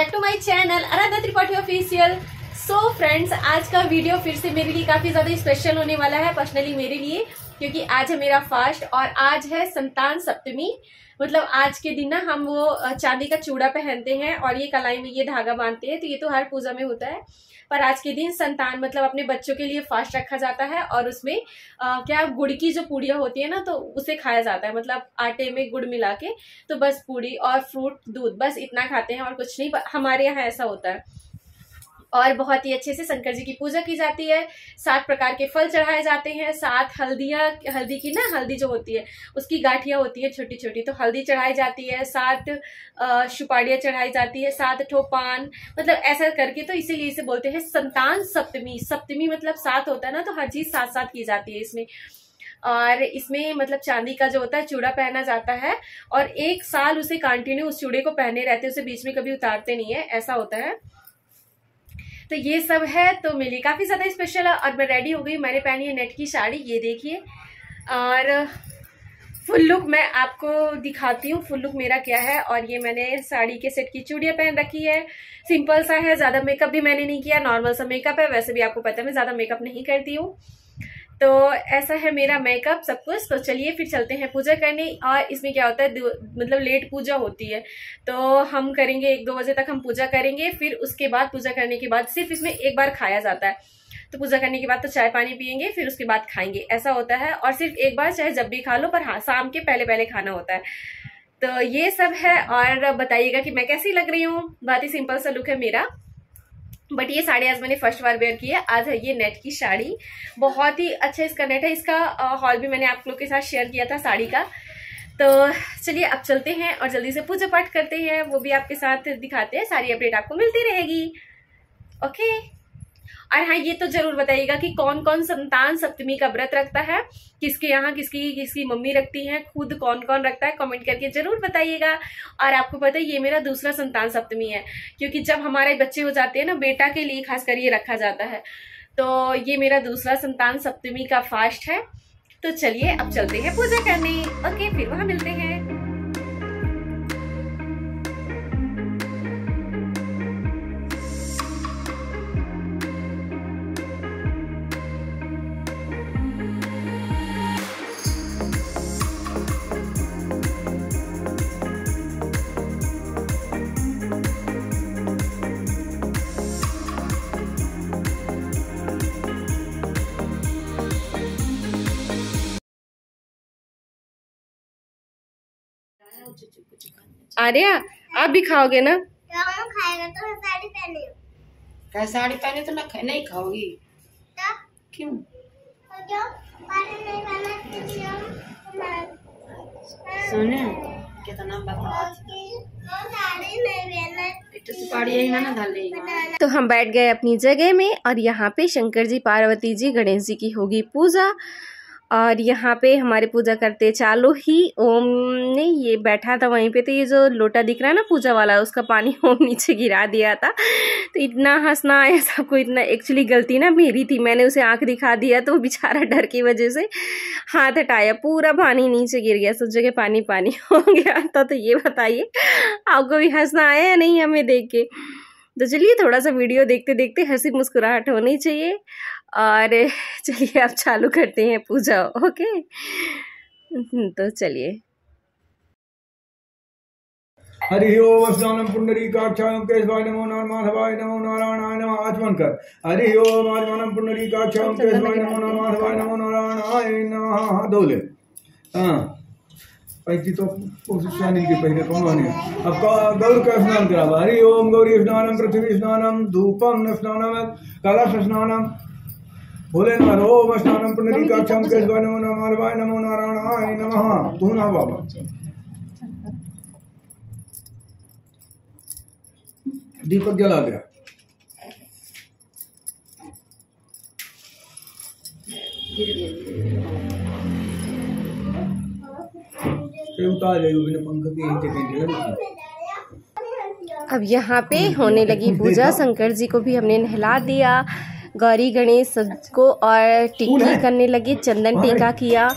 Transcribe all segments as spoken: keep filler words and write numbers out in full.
Back to my channel Aradhana Tripathi official. So friends, आज का video फिर से मेरे लिए काफी ज्यादा स्पेशल होने वाला है, पर्सनली मेरे लिए, क्योंकि आज है मेरा फास्ट और आज है संतान सप्तमी। मतलब आज के दिन ना हम वो चांदी का चूड़ा पहनते हैं और ये कलाई में ये धागा बांधते हैं, तो ये तो हर पूजा में होता है, पर आज के दिन संतान मतलब अपने बच्चों के लिए फास्ट रखा जाता है और उसमें आ, क्या गुड़ की जो पूड़ियाँ होती है ना, तो उसे खाया जाता है। मतलब आटे में गुड़ मिला के, तो बस पूड़ी और फ्रूट दूध, बस इतना खाते हैं और कुछ नहीं। हमारे यहाँ ऐसा होता है और बहुत ही अच्छे से शंकर जी की पूजा की जाती है। सात प्रकार के फल चढ़ाए जाते हैं, सात हल्दियाँ, हल्दी की ना, हल्दी जो होती है उसकी गाठियाँ होती है छोटी छोटी, तो हल्दी चढ़ाई जाती है, सात सुपाड़ियाँ चढ़ाई जाती है, सात ठोपान, मतलब ऐसा करके, तो इसीलिए इसे बोलते हैं संतान सप्तमी। सप्तमी मतलब सात होता है ना, तो हर चीज़ साथ साथ की जाती है इसमें। और इसमें मतलब चांदी का जो होता है चूड़ा पहना जाता है और एक साल उसे कंटिन्यू उस चूड़े को पहने रहते हैं, उसे बीच में कभी उतारते नहीं है, ऐसा होता है। तो ये सब है, तो मेरे लिए काफ़ी ज़्यादा स्पेशल है और मैं रेडी हो गई। मैंने पहनी है नेट की साड़ी, ये देखिए, और फुल लुक मैं आपको दिखाती हूँ फुल लुक मेरा क्या है। और ये मैंने साड़ी के सेट की चूड़ियाँ पहन रखी है, सिंपल सा है, ज़्यादा मेकअप भी मैंने नहीं किया, नॉर्मल सा मेकअप है। वैसे भी आपको पता है मैं ज़्यादा मेकअप नहीं करती हूँ, तो ऐसा है मेरा मेकअप सब कुछ। तो चलिए फिर चलते हैं पूजा करने। और इसमें क्या होता है, मतलब लेट पूजा होती है, तो हम करेंगे एक दो बजे तक हम पूजा करेंगे, फिर उसके बाद पूजा करने के बाद सिर्फ इसमें एक बार खाया जाता है। तो पूजा करने के बाद तो चाय पानी पियेंगे, फिर उसके बाद खाएंगे, ऐसा होता है। और सिर्फ एक बार, चाहे जब भी खा लो, पर हाँ शाम के पहले पहले खाना होता है। तो ये सब है, और बताइएगा कि मैं कैसी लग रही हूँ। बहुत ही सिंपल सा लुक है मेरा, बट ये साड़ी आज मैंने फर्स्ट बार वेयर की है। आज है ये नेट की साड़ी, बहुत ही अच्छा इसका नेट है, इसका हॉल भी मैंने आप लोग के साथ शेयर किया था साड़ी का। तो चलिए अब चलते हैं और जल्दी से पूजा पाठ करते हैं, वो भी आपके साथ दिखाते हैं, सारी अपडेट आपको मिलती रहेगी। ओके, और हाँ ये तो जरूर बताइएगा कि कौन कौन संतान सप्तमी का व्रत रखता है, किसके यहाँ किसकी किसकी मम्मी रखती हैं, खुद कौन कौन रखता है, कमेंट करके जरूर बताइएगा। और आपको पता है ये मेरा दूसरा संतान सप्तमी है, क्योंकि जब हमारे बच्चे हो जाते हैं ना, बेटा के लिए खासकर ये रखा जाता है, तो ये मेरा दूसरा संतान सप्तमी का फास्ट है। तो चलिए अब चलते हैं पूजा करने। ओके, फिर वहाँ मिलते हैं। आर्या, आप भी खाओगे ना? तो खाएगा तो मैं साड़ी पहने। क्या साड़ी पहने तो मैं नहीं खाओगी? तो? क्यों? तो क्यों? नहीं पहना सोने कितना बताओ। तो हम बैठ गए अपनी जगह में और यहाँ पे शंकर जी, पार्वती जी, गणेश जी की होगी पूजा। और यहाँ पे हमारे पूजा करते चालू ही ओम ने ये बैठा था वहीं पे, तो ये जो लोटा दिख रहा है ना पूजा वाला, उसका पानी ओम नीचे गिरा दिया था। तो इतना हंसना आया सबको, इतना, एक्चुअली गलती ना मेरी थी, मैंने उसे आंख दिखा दिया, तो बेचारा डर की वजह से हाथ हटाया, पूरा पानी नीचे गिर गया, सब जगह पानी पानी हो गया था। तो ये बताइए आपको भी हंसना आया या नहीं हमें देख के? तो चलिए थोड़ा सा वीडियो देखते देखते हंसी मुस्कुराहट होनी चाहिए। और चलिए आप चालू करते हैं पूजा। ओके, तो चलिए। हरि ओम वत्सानं पुंडरीकाक्षायं केशवाय नमो नमः, माधवाय नमो नारायणाय नमः। आचमन कर। हरि ओम आचमनं पुंडरीकाक्षायं केशवाय नमो नमः, माधवाय नमो नारायणाय नमः। धोले हाँ पैंती तो शानी की पहले कौन है। अब गौर का स्नान करावा। हरि ओम गौरी स्नानम, पृथ्वी स्नानम, धूपम न स्नानम, कलश स्नानम, भोलेनाथ ओम स्नानम, पुंडरीकाक्षम केशवाय नमो नमः, माधवाय नमो नारायणाय नमः। तू ना बाबा दीपक जला गया। उतार पंख के। अब यहाँ पे होने लगी पूजा, शंकर जी को भी हमने नहला दिया, गौरी गणेश सबको, और टिक्की करने लगे, चंदन टीका किया,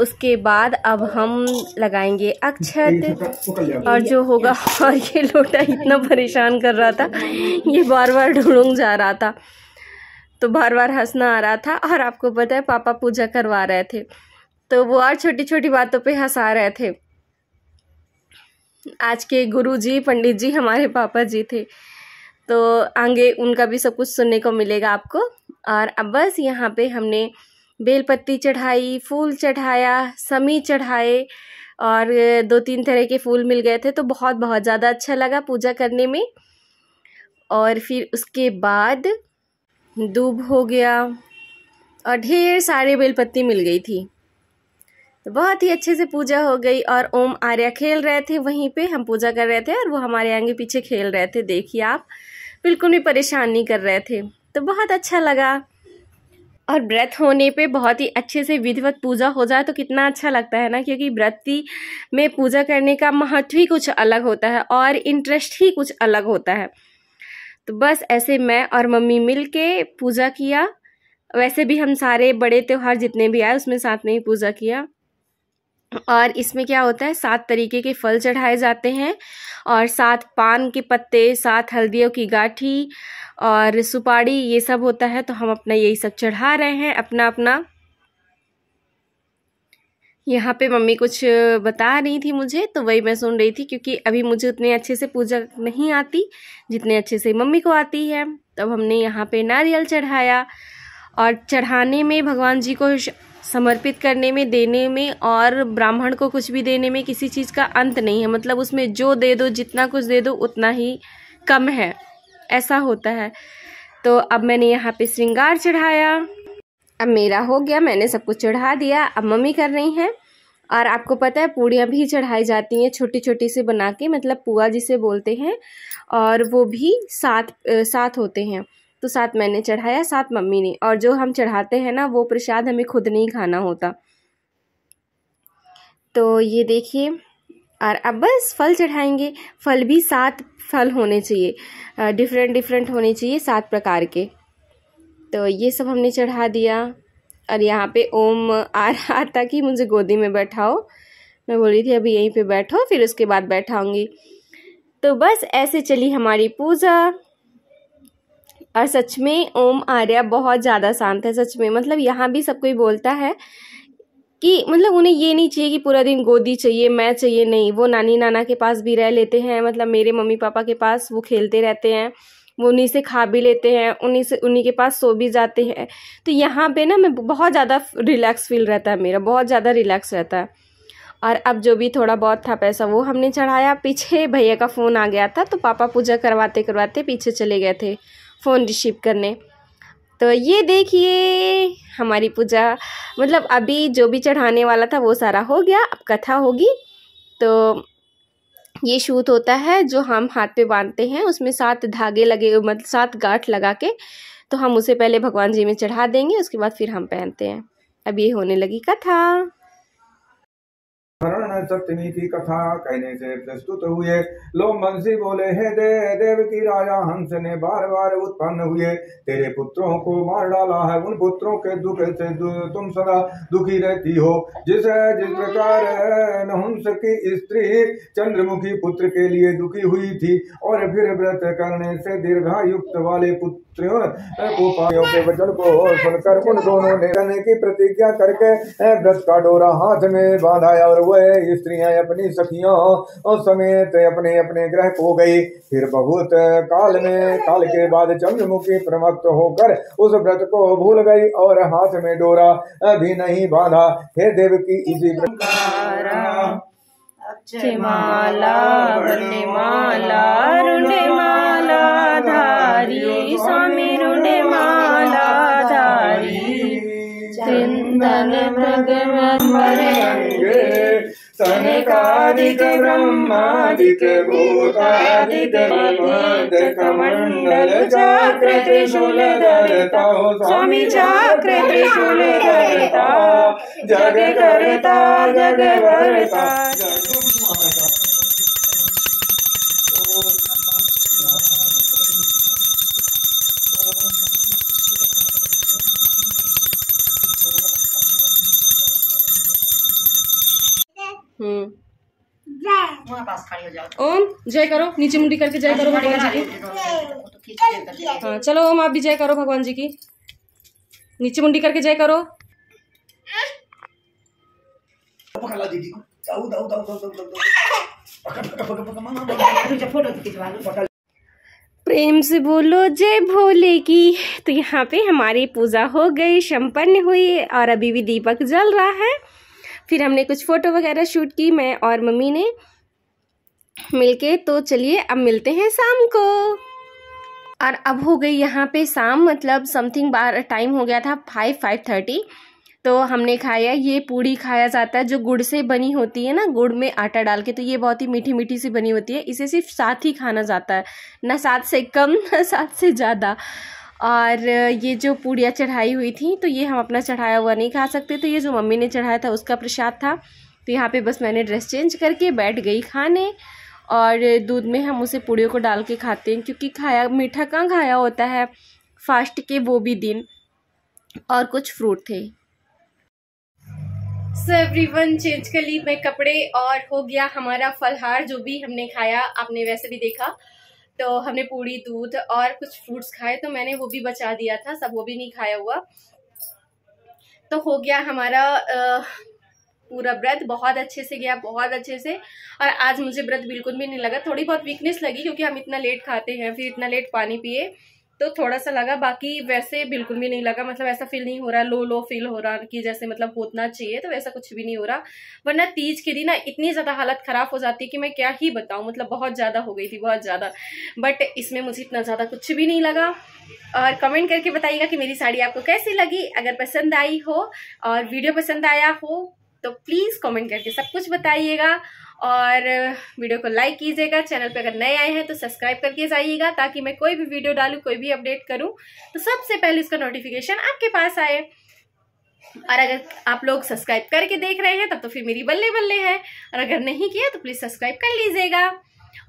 उसके बाद अब हम लगाएंगे अक्षत और जो होगा। और ये लोटा इतना परेशान कर रहा था, ये बार बार ढूंढ जा रहा था तो बार बार हंसना आ रहा था। और आपको पता है पापा पूजा करवा रहे थे तो वो और छोटी छोटी बातों पे हंसा रहे थे। आज के गुरुजी पंडित जी हमारे पापा जी थे तो आगे उनका भी सब कुछ सुनने को मिलेगा आपको। और अब बस यहाँ पे हमने बेलपत्ती चढ़ाई, फूल चढ़ाया, समी चढ़ाए और दो तीन तरह के फूल मिल गए थे तो बहुत बहुत ज़्यादा अच्छा लगा पूजा करने में। और फिर उसके बाद दूब हो गया और ढेर सारे बेलपत्ती मिल गई थी तो बहुत ही अच्छे से पूजा हो गई। और ओम आर्या खेल रहे थे, वहीं पे हम पूजा कर रहे थे और वो हमारे आगे पीछे खेल रहे थे। देखिए आप, बिल्कुल भी परेशान नहीं कर रहे थे तो बहुत अच्छा लगा। और व्रत होने पे बहुत ही अच्छे से विधिवत पूजा हो जाए तो कितना अच्छा लगता है ना, क्योंकि व्रती में पूजा करने का महत्व ही कुछ अलग होता है और इंटरेस्ट ही कुछ अलग होता है। तो बस ऐसे मैं और मम्मी मिल के पूजा किया। वैसे भी हम सारे बड़े त्यौहार जितने भी आए उसमें साथ में ही पूजा किया। और इसमें क्या होता है, सात तरीके के फल चढ़ाए जाते हैं और सात पान के पत्ते, सात हल्दियों की गाठी और सुपारी, ये सब होता है। तो हम अपना यही सब चढ़ा रहे हैं अपना अपना। यहाँ पे मम्मी कुछ बता रही थी मुझे तो वही मैं सुन रही थी, क्योंकि अभी मुझे उतने अच्छे से पूजा नहीं आती जितने अच्छे से मम्मी को आती है। तब हमने यहाँ पे नारियल चढ़ाया और चढ़ाने में भगवान जी को समर्पित करने में, देने में और ब्राह्मण को कुछ भी देने में किसी चीज़ का अंत नहीं है। मतलब उसमें जो दे दो, जितना कुछ दे दो उतना ही कम है, ऐसा होता है। तो अब मैंने यहाँ पे श्रृंगार चढ़ाया। अब मेरा हो गया, मैंने सब कुछ चढ़ा दिया, अब मम्मी कर रही हैं। और आपको पता है पूड़ियाँ भी चढ़ाई जाती हैं छोटी छोटी से बना के, मतलब पुआ जिसे बोलते हैं, और वो भी साथ साथ होते हैं। तो साथ मैंने चढ़ाया, साथ मम्मी ने। और जो हम चढ़ाते हैं ना वो प्रसाद हमें खुद नहीं खाना होता। तो ये देखिए, और अब बस फल चढ़ाएंगे। फल भी सात फल होने चाहिए, डिफरेंट डिफरेंट होने चाहिए, सात प्रकार के। तो ये सब हमने चढ़ा दिया। और यहाँ पे ओम आ रहा था कि मुझे गोदी में बैठाओ, मैं बोल रही थी अभी यहीं पे बैठो, फिर उसके बाद बैठाऊँगी। तो बस ऐसे चली हमारी पूजा। और सच में ओम आर्या बहुत ज़्यादा शांत है सच में। मतलब यहाँ भी सब कोई बोलता है कि मतलब उन्हें ये नहीं चाहिए कि पूरा दिन गोदी चाहिए, मैं चाहिए, नहीं। वो नानी नाना के पास भी रह लेते हैं, मतलब मेरे मम्मी पापा के पास वो खेलते रहते हैं, वो उन्हीं से खा भी लेते हैं, उन्हीं से उन्हीं के पास सो भी जाते हैं। तो यहाँ पे ना मैं बहुत ज़्यादा रिलैक्स फील रहता है, मेरा बहुत ज़्यादा रिलैक्स रहता है। और अब जो भी थोड़ा बहुत था पैसा वो हमने चढ़ाया। पीछे भैया का फ़ोन आ गया था तो पापा पूजा करवाते करवाते पीछे चले गए थे फ़ोन रिसीव करने। तो ये देखिए हमारी पूजा, मतलब अभी जो भी चढ़ाने वाला था वो सारा हो गया। अब कथा होगी। तो ये सूत होता है जो हम हाथ पे बांधते हैं, उसमें सात धागे लगे, मतलब सात गांठ लगा के। तो हम उसे पहले भगवान जी में चढ़ा देंगे, उसके बाद फिर हम पहनते हैं। अब ये होने लगी कथा। संतान सप्तमी की कथा कहने से प्रस्तुत हुए लोग बंसी बोले, हे दे देव की राजा हंस ने बार बार उत्पन्न हुए, तेरे पुत्रों को मार डाला है, उन पुत्रों के दुख से तुम सदा दुखी रहती हो। जिस जिस प्रकार नहुंस की स्त्री चंद्रमुखी पुत्र के लिए दुखी हुई थी और फिर व्रत करने से दीर्घायुक्त वाले पुत्रों को पायों के वचन को सुनकर उन दोनों ने करने की प्रतिज्ञा करके व्रत का डोरा हाथ में बांधाया और वह स्त्रियां अपनी सखियों और समेत अपने अपने गृह को गई। फिर बहुत काल में काल के बाद चंद्रमुखी प्रमत्त होकर उस व्रत को भूल गई और हाथ में डोरा भी नहीं बांधा। हे देव की इसी सनकादिक ब्रह्मादिक भूतादिक कमंडल चक्र त्रिशूल धरता स्वामी चक्र त्रिशूल धरता जग करता जग भरता। वहाँ पास खड़ी हो जाओ। ओम जय करो, नीचे मुंडी करके जय करो भगवान जी की। हाँ चलो ओम आप भी जय करो भगवान जी की, नीचे मुंडी करके जय करो। प्रेम से बोलो जय भोले की। तो यहाँ पे हमारी पूजा हो गई, संपन्न हुई और अभी भी दीपक जल रहा है। फिर हमने कुछ फ़ोटो वगैरह शूट की मैं और मम्मी ने मिलके। तो चलिए अब मिलते हैं शाम को। और अब हो गई यहाँ पे शाम, मतलब समथिंग बार टाइम हो गया था फाइव फाइव थर्टी। तो हमने खाया, ये पूड़ी खाया जाता है जो गुड़ से बनी होती है ना, गुड़ में आटा डाल के। तो ये बहुत ही मीठी मीठी सी बनी होती है, इसे सिर्फ साथ ही खाना जाता है, ना साथ से कम ना साथ से ज़्यादा। और ये जो पूड़ियाँ चढ़ाई हुई थी तो ये हम अपना चढ़ाया हुआ नहीं खा सकते, तो ये जो मम्मी ने चढ़ाया था उसका प्रसाद था। तो यहाँ पे बस मैंने ड्रेस चेंज करके बैठ गई खाने, और दूध में हम उसे पूड़ियों को डाल के खाते हैं, क्योंकि खाया मीठा कहाँ खाया होता है फास्ट के वो भी दिन। और कुछ फ्रूट थे। सो एवरीवन चेंज कर ली मैं कपड़े, और हो गया हमारा फलहार जो भी हमने खाया, आपने वैसे भी देखा। तो हमने पूड़ी, दूध और कुछ फ्रूट्स खाए, तो मैंने वो भी बचा दिया था, सब वो भी नहीं खाया हुआ। तो हो गया हमारा आ, पूरा व्रत, बहुत अच्छे से गया, बहुत अच्छे से। और आज मुझे व्रत बिल्कुल भी नहीं लगा, थोड़ी बहुत वीकनेस लगी क्योंकि हम इतना लेट खाते हैं, फिर इतना लेट पानी पिए तो थोड़ा सा लगा, बाकी वैसे बिल्कुल भी नहीं लगा। मतलब ऐसा फील नहीं हो रहा लो लो फील हो रहा कि जैसे मतलब होना चाहिए, तो वैसा कुछ भी नहीं हो रहा। वरना तीज के दिन ना इतनी ज़्यादा हालत ख़राब हो जाती है कि मैं क्या ही बताऊं, मतलब बहुत ज़्यादा हो गई थी, बहुत ज़्यादा। बट इसमें मुझे इतना ज़्यादा कुछ भी नहीं लगा। और कमेंट करके बताइएगा कि मेरी साड़ी आपको कैसी लगी, अगर पसंद आई हो और वीडियो पसंद आया हो तो प्लीज़ कमेंट करके सब कुछ बताइएगा। और वीडियो को लाइक कीजिएगा, चैनल पर अगर नए आए हैं तो सब्सक्राइब करके जाइएगा, ताकि मैं कोई भी वीडियो डालूँ, कोई भी अपडेट करूँ तो सबसे पहले इसका नोटिफिकेशन आपके पास आए। और अगर आप लोग सब्सक्राइब करके देख रहे हैं तब तो फिर मेरी बल्ले बल्ले है, और अगर नहीं किया तो प्लीज़ सब्सक्राइब कर लीजिएगा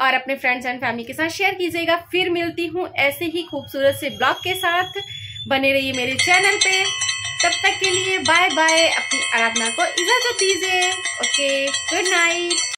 और अपने फ्रेंड्स एंड फैमिली के साथ शेयर कीजिएगा। फिर मिलती हूँ ऐसे ही खूबसूरत से ब्लॉग के साथ, बने रहिए मेरे चैनल पर। तब तक के लिए बाय बाय, अपनी आराधना को इजाज़त दीजिए। Okay good night.